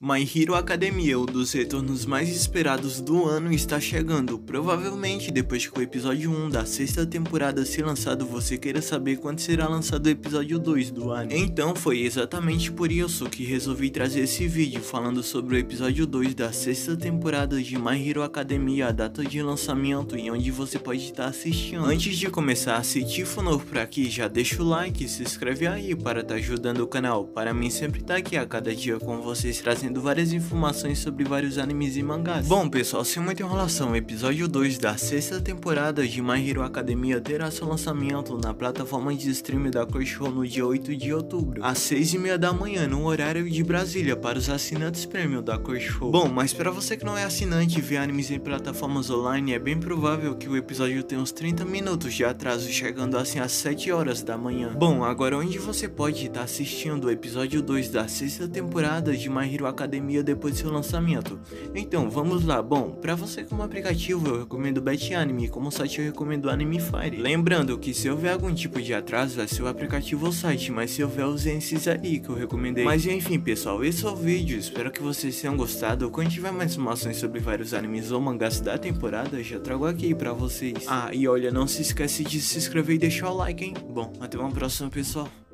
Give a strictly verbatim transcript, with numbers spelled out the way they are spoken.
My Hero Academia, um dos retornos mais esperados do ano, está chegando. Provavelmente depois que o episódio um da sexta temporada ser lançado, você queira saber quando será lançado o episódio dois do anime. Então foi exatamente por isso que resolvi trazer esse vídeo falando sobre o episódio dois da sexta temporada de My Hero Academia, a data de lançamento e onde você pode estar assistindo. Antes de começar, se te for novo por aqui, já deixa o like, se inscreve aí para estar ajudando o canal. Para mim sempre tá aqui a cada dia com vocês, trazendo várias informações sobre vários animes e mangás. Bom pessoal, sem muita enrolação, o episódio dois da sexta temporada de My Hero Academia terá seu lançamento na plataforma de streaming da Crunchyroll no dia oito de outubro, às seis e meia da manhã, no horário de Brasília, para os assinantes premium da Crunchyroll. Bom, mas para você que não é assinante e vê animes em plataformas online, é bem provável que o episódio tenha uns trinta minutos de atraso, chegando assim às sete horas da manhã. Bom, agora onde você pode estar assistindo o episódio dois da sexta temporada de My Hero Academia Academia depois de seu lançamento? Então vamos lá. Bom, para você como aplicativo eu recomendo Better Anime, como site eu recomendo Anime Fire. Lembrando que se houver algum tipo de atraso vai ser o aplicativo ou site, mas se houver ausências aí que eu recomendei. Mas enfim pessoal, esse é o vídeo, espero que vocês tenham gostado. Quando tiver mais informações sobre vários animes ou mangás da temporada, já trago aqui para vocês. Ah, e olha, não se esquece de se inscrever e deixar o like, hein? Bom, até uma próxima pessoal.